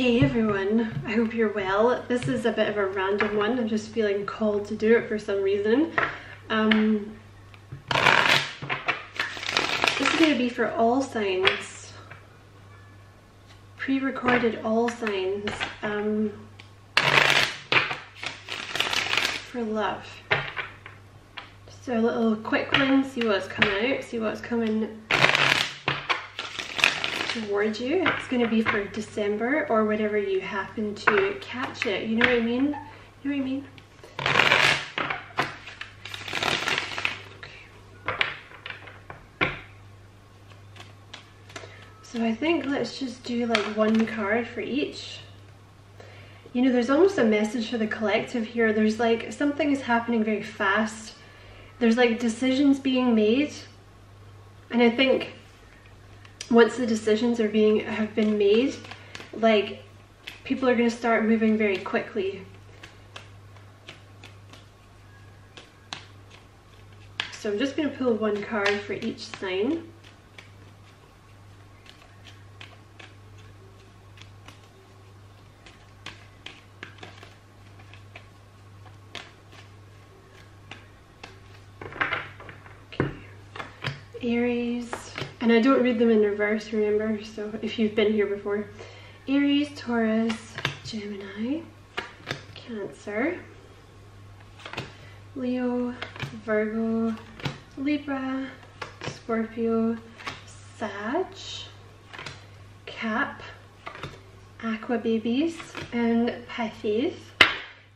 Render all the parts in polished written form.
Hey everyone, I hope you're well. This is a bit of a random one. I'm just feeling called to do it for some reason. This is going to be for all signs, pre-recorded all signs, for love. So a little quick one, see what's coming out, see what's coming towards you. It's going to be for December or whatever you happen to catch it. You know what I mean? You know what I mean? Okay. So I think let's just do like one card for each. You know, there's almost a message for the collective here. There's like something is happening very fast. There's like decisions being made, and I think once the decisions are have been made, like people are going to start moving very quickly. So I'm just going to pull one card for each sign. Okay. Aries. And I don't read them in reverse, remember, so if you've been here before. Aries, Taurus, Gemini, Cancer, Leo, Virgo, Libra, Scorpio, Sag, Cap, Aqua Babies, and Pisces.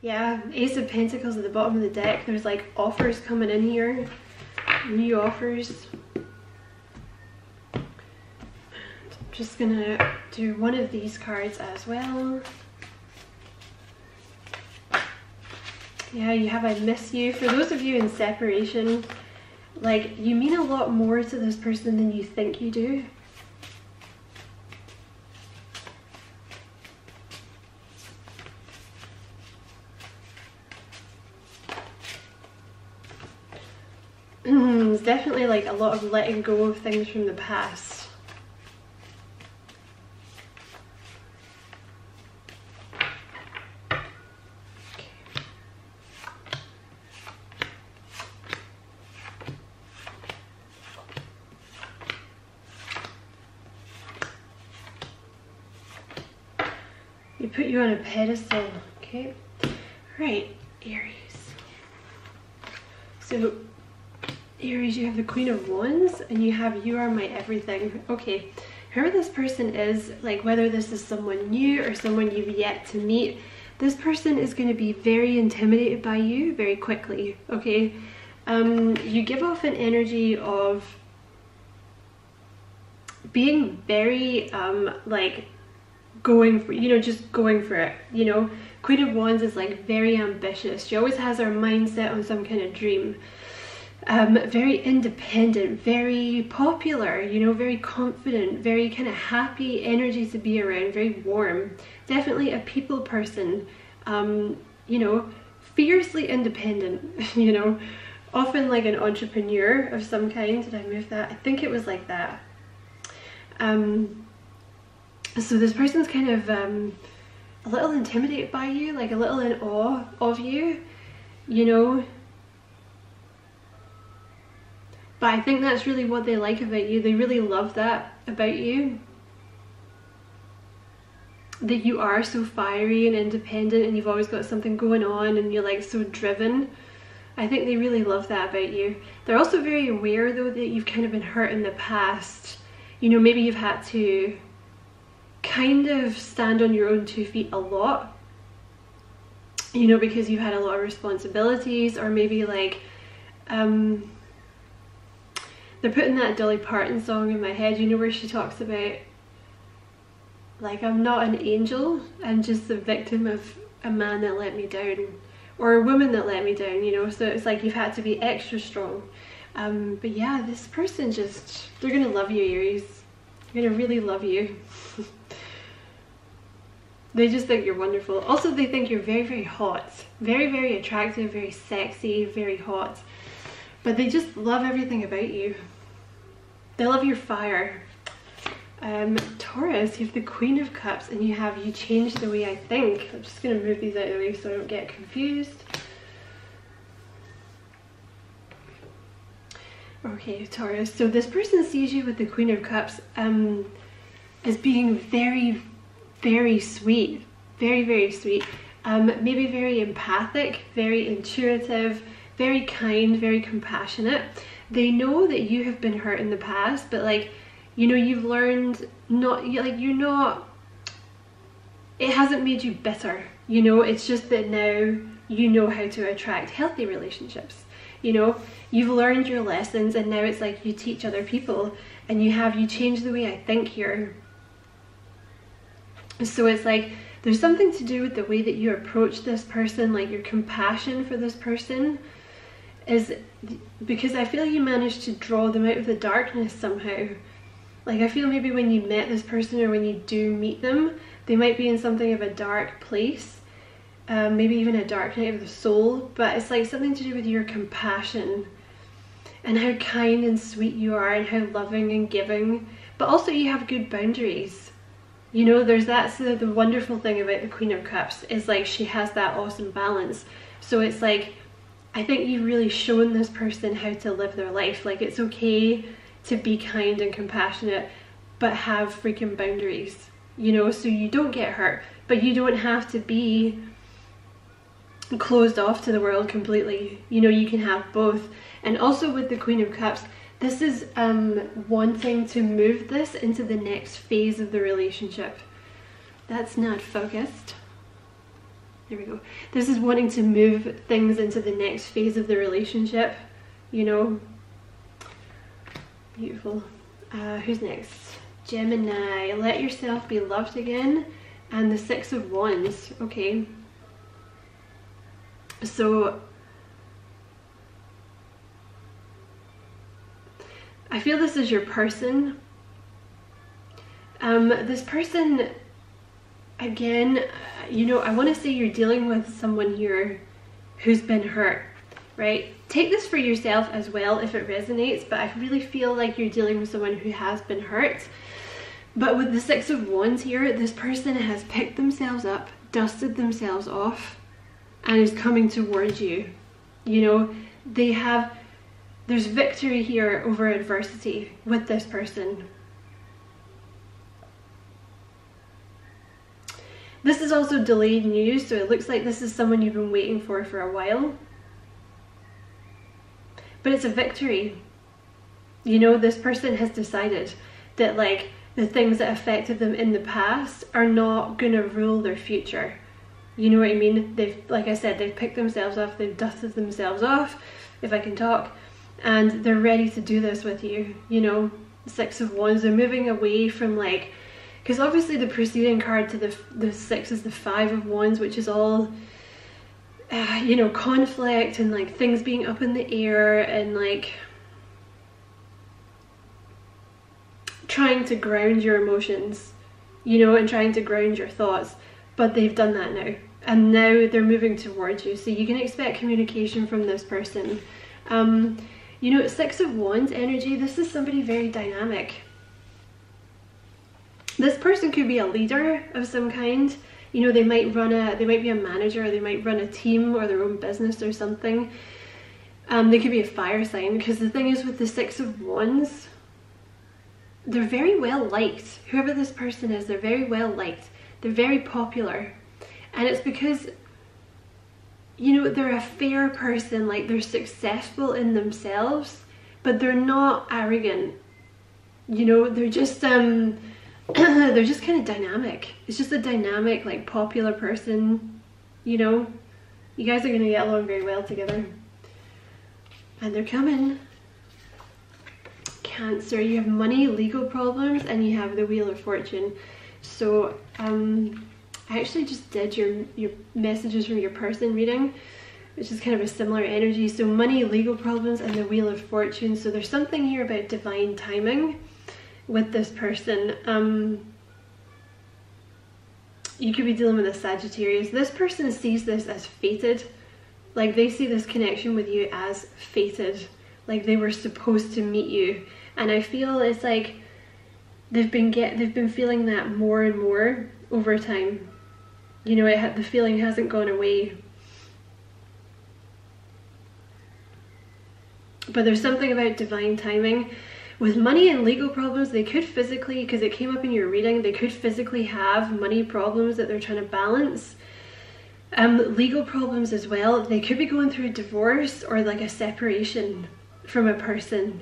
Yeah, Ace of Pentacles at the bottom of the deck. There's like offers coming in here, new offers. Just gonna do one of these cards as well. Yeah, you have I miss you. For those of you in separation, like you mean a lot more to this person than you think you do. There's definitely like a lot of letting go of things from the past. They put you on a pedestal, okay? Right, Aries. So, Aries, you have the Queen of Wands and you have You Are My Everything. Okay, whoever this person is, like whether this is someone new or someone you've yet to meet, this person is going to be very intimidated by you very quickly, okay? You give off an energy of being very, like, going for, you know, just going for it, you know. Queen of Wands is like very ambitious. She always has her mindset on some kind of dream. Very independent, very popular, you know, very confident, very kind of happy energy to be around, very warm. Definitely a people person, you know, fiercely independent, you know, often like an entrepreneur of some kind. Did I move that? I think it was like that. So this person's kind of a little intimidated by you, like a little in awe of you, you know. But I think that's really what they like about you. They really love that about you. That you are so fiery and independent and you've always got something going on and you're like so driven. I think they really love that about you. They're also very aware though that you've kind of been hurt in the past. You know, maybe you've had to kind of stand on your own two feet a lot, you know, because you've had a lot of responsibilities, or maybe like they're putting that Dolly Parton song in my head, you know, where she talks about like I'm not an angel, I'm just the victim of a man that let me down, or a woman that let me down, you know. So it's like you've had to be extra strong, but yeah, this person just, they're gonna love you, Aries. They're gonna really love you. They just think you're wonderful. Also, they think you're very, very hot. Very, very attractive, very sexy, very hot. But they just love everything about you. They love your fire. Taurus, you have the Queen of Cups, and you have You Change the Way I Think. I'm just going to move these out of the way so I don't get confused. Okay, Taurus, so this person sees you with the Queen of Cups as being very, very sweet. Very, very sweet. Maybe very empathic, very intuitive, very kind, very compassionate. They know that you have been hurt in the past, but like, you know, you've learned not, like, you're not, it hasn't made you bitter, you know, it's just that now you know how to attract healthy relationships. You know, you've learned your lessons and now it's like you teach other people, and you have You Change the Way I Think here. So it's like, there's something to do with the way that you approach this person, like your compassion for this person, is because I feel you managed to draw them out of the darkness somehow. Like, I feel maybe when you met this person, or when you do meet them, they might be in something of a dark place, maybe even a dark night of the soul, but it's like something to do with your compassion and how kind and sweet you are and how loving and giving, but also you have good boundaries. You know, there's that's the wonderful thing about the Queen of Cups, is like she has that awesome balance. So it's like, I think you've really shown this person how to live their life. Like, it's okay to be kind and compassionate, but have freaking boundaries, you know, so you don't get hurt, but you don't have to be closed off to the world completely. You know, you can have both. And also with the Queen of Cups, this is wanting to move this into the next phase of the relationship. That's not focused. There we go. This is wanting to move things into the next phase of the relationship, you know. Beautiful. Who's next? Gemini. Let yourself be loved again. And the Six of Wands. Okay. So, I feel this is your person. This person, again, you know, I want to say you're dealing with someone here who's been hurt, right? Take this for yourself as well if it resonates, but I really feel like you're dealing with someone who has been hurt. But with the Six of Wands here, this person has picked themselves up, dusted themselves off, and is coming towards you. You know, they have... There's victory here over adversity with this person. This is also delayed news, so it looks like this is someone you've been waiting for a while. But it's a victory. You know, this person has decided that, like, the things that affected them in the past are not gonna rule their future. You know what I mean? They've, like I said, they've picked themselves up, they've dusted themselves off, if I can talk. And they're ready to do this with you, you know. Six of Wands, they're moving away from, like, because obviously the preceding card to the Six is the Five of Wands, which is all, you know, conflict and like things being up in the air and like trying to ground your emotions, you know, and trying to ground your thoughts. But they've done that now, and now they're moving towards you, so you can expect communication from this person. You know, Six of Wands energy, this is somebody very dynamic. This person could be a leader of some kind. You know, they might be a manager, or they might run a team or their own business or something. They could be a fire sign, because the thing is with the Six of Wands, they're very well liked. Whoever this person is, they're very well liked. They're very popular. And it's because, you know, they're a fair person, like they're successful in themselves, but they're not arrogant. You know, they're just they're just kind of dynamic. It's just a dynamic, like, popular person, you know. You guys are going to get along very well together. And they're coming. Cancer, you have money, legal problems, and you have the Wheel of Fortune. So, I actually just did your messages from your person reading, which is kind of a similar energy. So money, legal problems, and the Wheel of Fortune. So there's something here about divine timing with this person. You could be dealing with a Sagittarius. This person sees this as fated. Like, they see this connection with you as fated. Like, they were supposed to meet you. And I feel it's like, they've been feeling that more and more over time. You know, the feeling hasn't gone away. But there's something about divine timing. With money and legal problems, they could physically, because it came up in your reading, they could physically have money problems that they're trying to balance. Legal problems as well. They could be going through a divorce or like a separation from a person.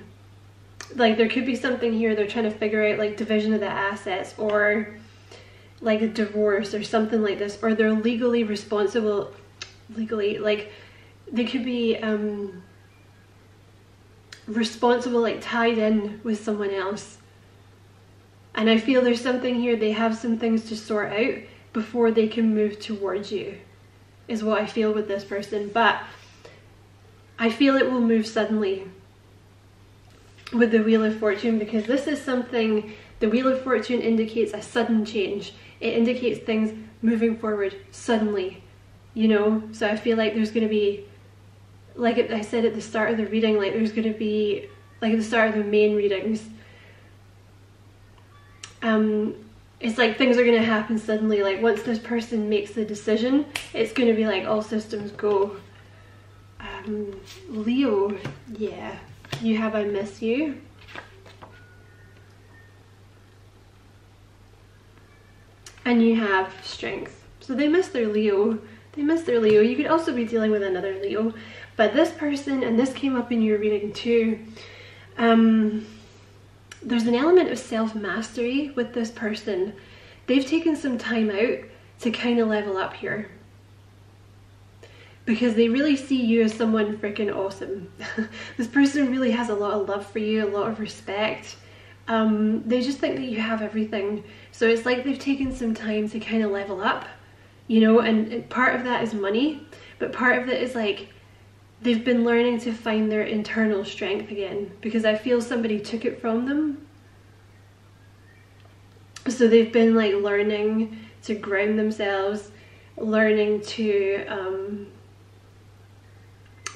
Like there could be something here they're trying to figure out, like division of the assets or like a divorce or something like this. Or they're legally responsible, legally, like they could be responsible, like tied in with someone else. And I feel there's something here, they have some things to sort out before they can move towards you, is what I feel with this person. But I feel it will move suddenly with the Wheel of Fortune, because this is something, the Wheel of Fortune indicates a sudden change. It indicates things moving forward suddenly, you know? So I feel like there's going to be, like I said at the start of the reading, like there's going to be, like at the start of the main readings, it's like things are going to happen suddenly. Like once this person makes the decision, it's going to be like all systems go. Leo, yeah, you have I Miss You. And you have Strength. So they miss their Leo. They miss their Leo. You could also be dealing with another Leo. But this person, and this came up in your reading too, there's an element of self-mastery with this person. They've taken some time out to kind of level up here. Because they really see you as someone freaking awesome. This person really has a lot of love for you, a lot of respect. They just think that you have everything. So it's like they've taken some time to kind of level up, you know, and part of that is money, but part of it is like, they've been learning to find their internal strength again, because I feel somebody took it from them. So they've been like learning to ground themselves, learning to,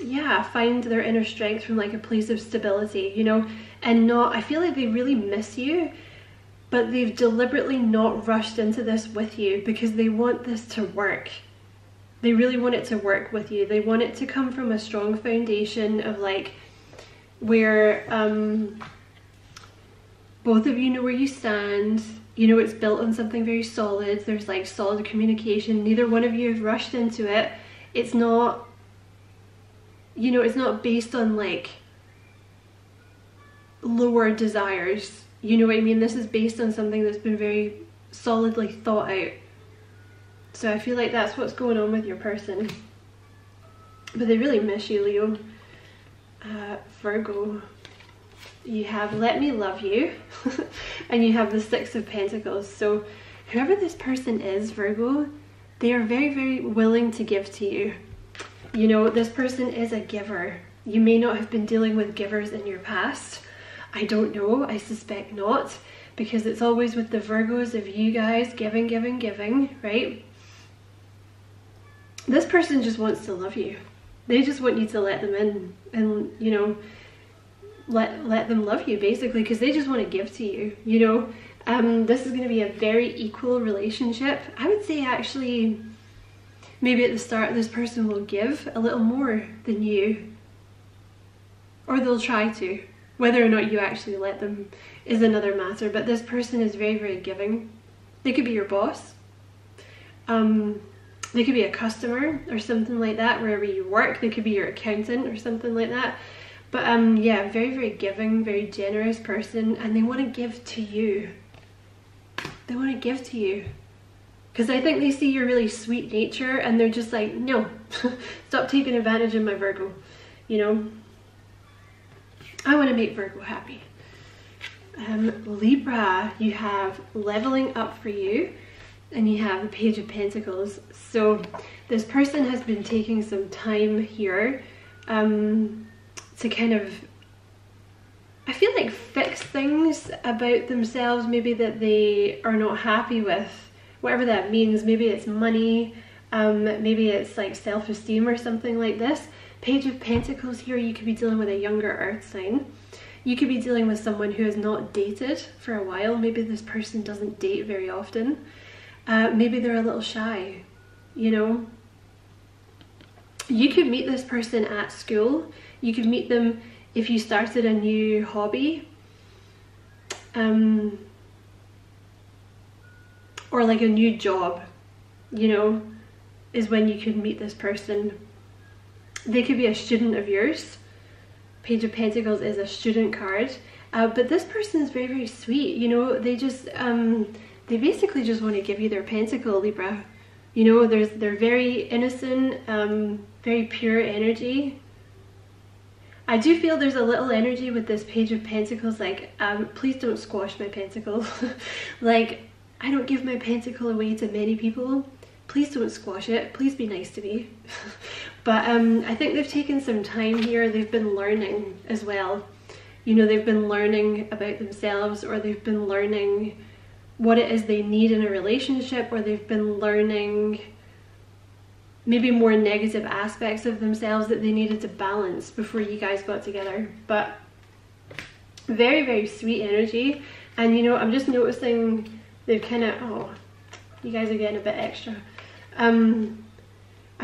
yeah, find their inner strength from like a place of stability, you know, and not, I feel like they really miss you, but they've deliberately not rushed into this with you because they want this to work. They really want it to work with you. They want it to come from a strong foundation of like where both of you know where you stand, you know, it's built on something very solid. There's like solid communication. Neither one of you have rushed into it. It's not, you know, it's not based on like lower desires. You know what I mean? This is based on something that's been very solidly thought out. So I feel like that's what's going on with your person. But they really miss you, Leo. Virgo, you have Let Me Love You. And you have the Six of Pentacles. So whoever this person is, Virgo, they are very, very willing to give to you. You know, this person is a giver. You may not have been dealing with givers in your past. I don't know. I suspect not. Because it's always with the Virgos of you guys, giving, giving, giving, right? This person just wants to love you. They just want you to let them in and, you know, let them love you basically, because they just want to give to you, you know. This is going to be a very equal relationship. I would say actually maybe at the start this person will give a little more than you, or they'll try to. Whether or not you actually let them is another matter, but this person is very, very giving. They could be your boss. They could be a customer or something like that, wherever you work. They could be your accountant or something like that. But yeah, very, very giving, very generous person, and they want to give to you. They want to give to you. Because I think they see your really sweet nature and they're just like, no, stop taking advantage of my Virgo, you know? I want to make Virgo happy. Libra, you have Leveling Up for You, and you have the Page of Pentacles. So this person has been taking some time here to kind of, I feel like, fix things about themselves maybe that they are not happy with, whatever that means. Maybe it's money, maybe it's like self-esteem or something like this. Page of Pentacles here, you could be dealing with a younger earth sign. You could be dealing with someone who has not dated for a while. Maybe this person doesn't date very often. Maybe they're a little shy, you know. You could meet this person at school. You could meet them if you started a new hobby. Or like a new job, you know, is when you could meet this person. They could be a student of yours. Page of Pentacles is a student card. But this person is very, very sweet. You know, they just, they basically just want to give you their pentacle, Libra. You know, they're very innocent, very pure energy. I do feel there's a little energy with this Page of Pentacles, like, please don't squash my pentacle. Like, I don't give my pentacle away to many people. Please don't squash it. Please be nice to me. But I think they've taken some time here. They've been learning as well. You know, they've been learning about themselves, or they've been learning what it is they need in a relationship, or they've been learning maybe more negative aspects of themselves that they needed to balance before you guys got together. But very, very sweet energy. And you know, I'm just noticing they've kind of, oh, you guys are getting a bit extra. I'm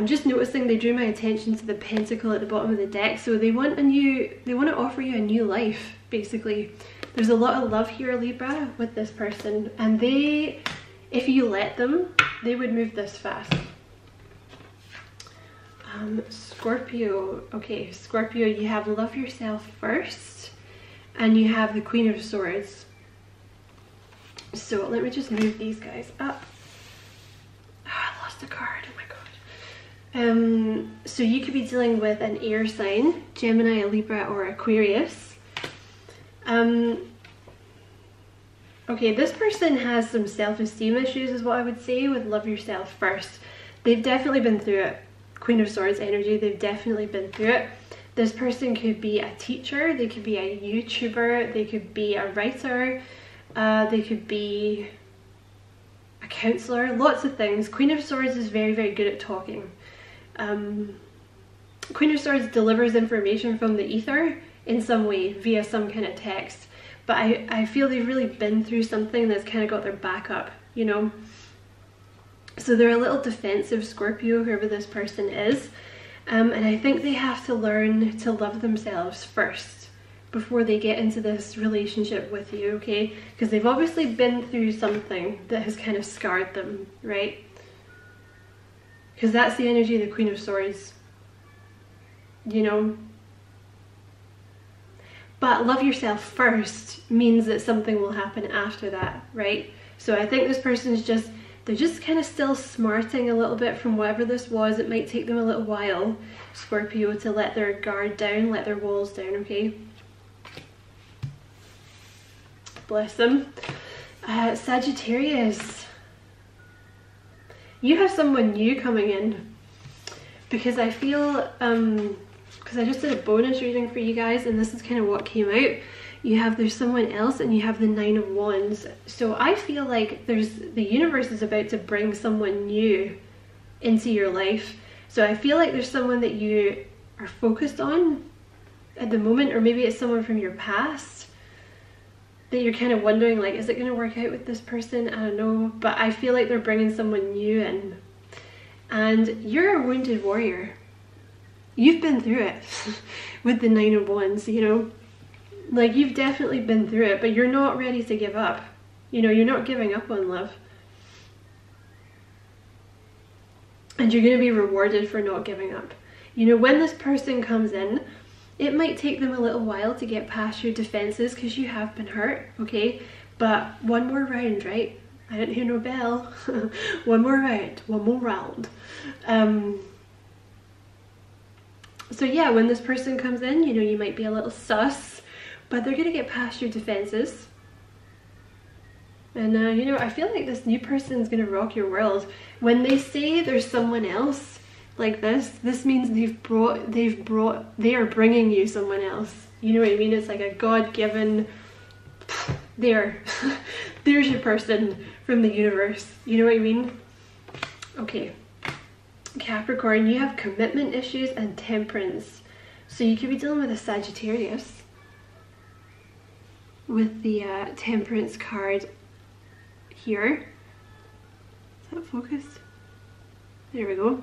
just noticing they drew my attention to the pentacle at the bottom of the deck. So they want to offer you a new life, basically. There's a lot of love here, Libra, with this person. And they, if you let them, they would move this fast. Scorpio. Okay, Scorpio, you have love yourself first. And you have the Queen of Swords. So let me just move these guys up. Oh, I lost the card. Oh my god. So you could be dealing with an air sign, Gemini, Libra, or Aquarius. Okay, this person has some self-esteem issues, is what I would say, with love yourself first. They've definitely been through it. Queen of Swords energy, they've definitely been through it. This person could be a teacher, they could be a YouTuber, they could be a writer, they could be a counselor, lots of things. Queen of Swords is very, very good at talking. Queen of Swords delivers information from the ether in some way via some kind of text, but I feel they've really been through something that's kind of got their back up, you know. So they're a little defensive, Scorpio, whoever this person is, and I think they have to learn to love themselves first before they get into this relationship with you, okay? Because they've obviously been through something that has kind of scarred them, right? Because that's the energy of the Queen of Swords, you know? But love yourself first means that something will happen after that, right? So I think this person's just, they're just kind of still smarting a little bit from whatever this was. It might take them a little while, Scorpio, to let their guard down, let their walls down, okay? Bless them. Sagittarius. You have someone new coming in, because I feel, because I just did a bonus reading for you guys and this is kind of what came out. You have, there's someone else, and you have the Nine of Wands. So I feel like there's, the universe is about to bring someone new into your life. So I feel like there's someone that you are focused on at the moment, or maybe it's someone from your past that you're kind of wondering, like, is it going to work out with this person? I don't know, but I feel like they're bringing someone new in. And you're a wounded warrior. You've been through it with the Nine of Wands, you know? Like, you've definitely been through it, but you're not ready to give up. You know, you're not giving up on love. And you're going to be rewarded for not giving up. You know, when this person comes in, it might take them a little while to get past your defenses because you have been hurt, okay? But one more round, right? I didn't hear no bell. One more round. So yeah, when this person comes in, you know, you might be a little sus, but they're gonna get past your defenses. And you know, I feel like this new person is gonna rock your world. When they say there's someone else, like this means they are bringing you someone else. You know what I mean? It's like a God-given, there's your person from the universe. You know what I mean? Okay, Capricorn, you have commitment issues and temperance. So you could be dealing with a Sagittarius. with the temperance card here. Is that focused? There we go.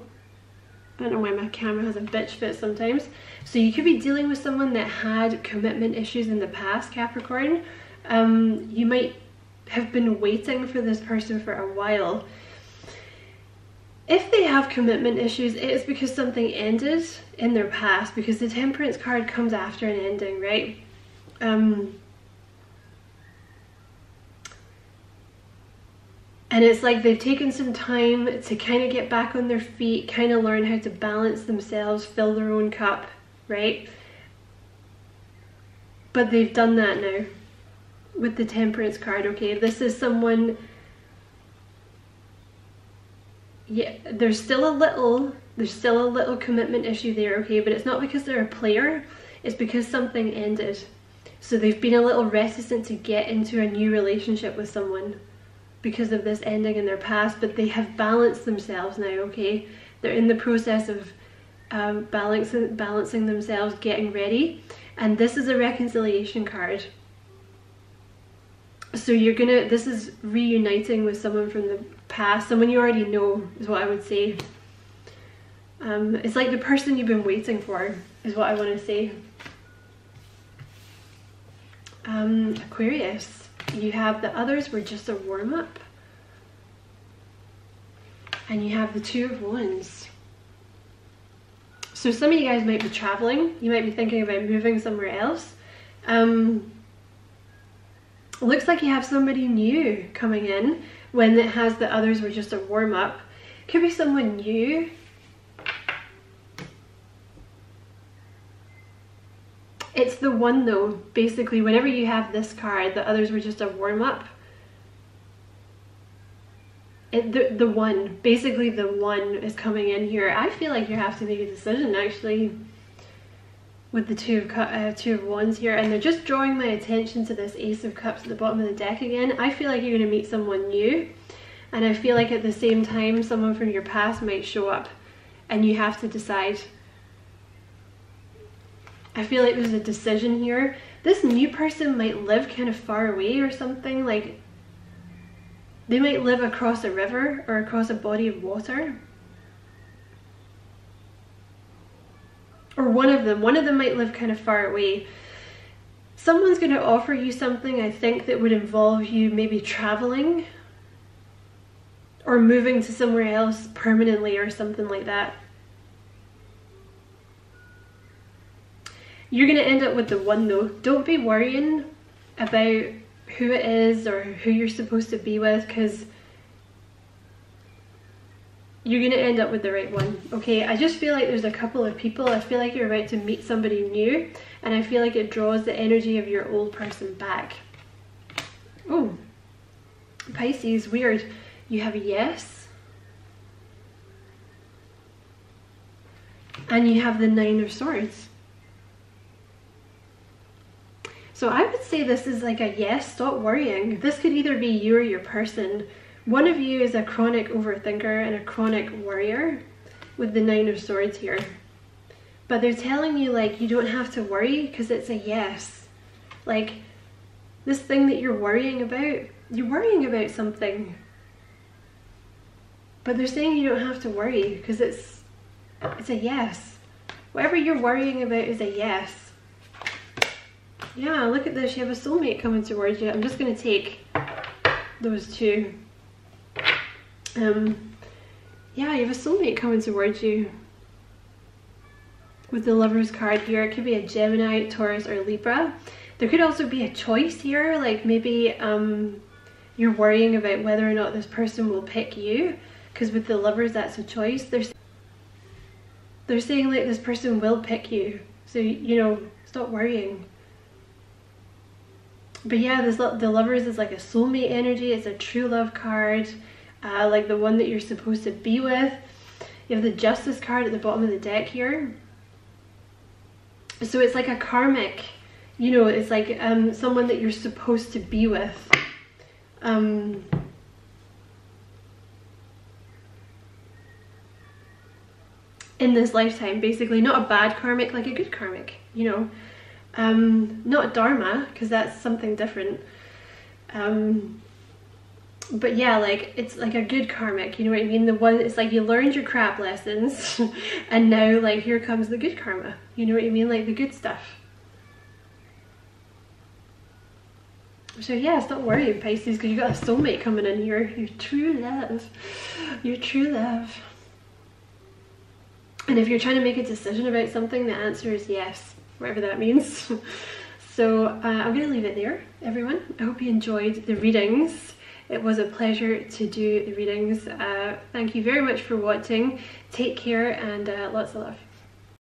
I don't know why my camera has a bitch fit sometimes. So you could be dealing with someone that had commitment issues in the past, Capricorn. You might have been waiting for this person for a while. If they have commitment issues, it is because something ended in their past, because the temperance card comes after an ending, right? And it's like they've taken some time to kind of get back on their feet, kind of learn how to balance themselves, fill their own cup, right? But they've done that now with the temperance card, okay? This is someone... yeah, there's still a little commitment issue there, okay, but it's not because they're a player, it's because something ended. So they've been a little reticent to get into a new relationship with someone because of this ending in their past, but they have balanced themselves now, okay? They're in the process of balancing themselves, getting ready, and this is a reconciliation card. So you're gonna, this is reuniting with someone from the past, someone you already know, is what I would say. It's like the person you've been waiting for, is what I want to say. Aquarius, you have the others were just a warm-up. And you have the Two of Wands. So some of you guys might be traveling, you might be thinking about moving somewhere else. Looks like you have somebody new coming in when it has the others were just a warm-up. Could be someone new. It's the one though, basically, whenever you have this card, the others were just a warm-up. The one, basically the one is coming in here. I feel like you have to make a decision actually with the two of wands here, and they're just drawing my attention to this Ace of Cups at the bottom of the deck again. I feel like you're going to meet someone new, and I feel like at the same time someone from your past might show up, and you have to decide. I feel like there's a decision here. This new person might live kind of far away or something, like they might live across a river or across a body of water. Or one of them might live kind of far away. Someone's going to offer you something, I think, that would involve you maybe traveling or moving to somewhere else permanently or something like that. You're going to end up with the one though. Don't be worrying about who it is or who you're supposed to be with, because you're going to end up with the right one, okay? I just feel like there's a couple of people. I feel like you're about to meet somebody new, and I feel like it draws the energy of your old person back. Oh, Pisces, weird. You have a yes. And you have the Nine of Swords. So I would say this is like a yes, stop worrying. This could either be you or your person. One of you is a chronic overthinker and a chronic worrier with the Nine of Swords here. But they're telling you, like, you don't have to worry because it's a yes. Like, this thing that you're worrying about something. But they're saying you don't have to worry because it's a yes. Whatever you're worrying about is a yes. Yeah, look at this. You have a soulmate coming towards you. I'm just going to take those two. Yeah, you have a soulmate coming towards you with the Lover's card here. It could be a Gemini, Taurus, or Libra. There could also be a choice here, like maybe you're worrying about whether or not this person will pick you, because with the Lovers that's a choice. They're saying like this person will pick you, so you know, stop worrying. But yeah, the Lovers is like a soulmate energy. It's a true love card. Like the one that you're supposed to be with. You have the Justice card at the bottom of the deck here. So it's like a karmic, you know, it's like someone that you're supposed to be with. In this lifetime, basically. Not a bad karmic, like a good karmic, you know. Not Dharma, because that's something different. But yeah, like, it's like a good karmic, you know what I mean? The one, it's like you learned your crap lessons and now, like, here comes the good karma, you know what I mean? Like the good stuff. So yeah, stop worrying, Pisces, because you got a soulmate coming in here. Your true love. Your true love. And if you're trying to make a decision about something, the answer is yes, whatever that means. So I'm going to leave it there, everyone. I hope you enjoyed the readings. It was a pleasure to do the readings. Thank you very much for watching. Take care and lots of love.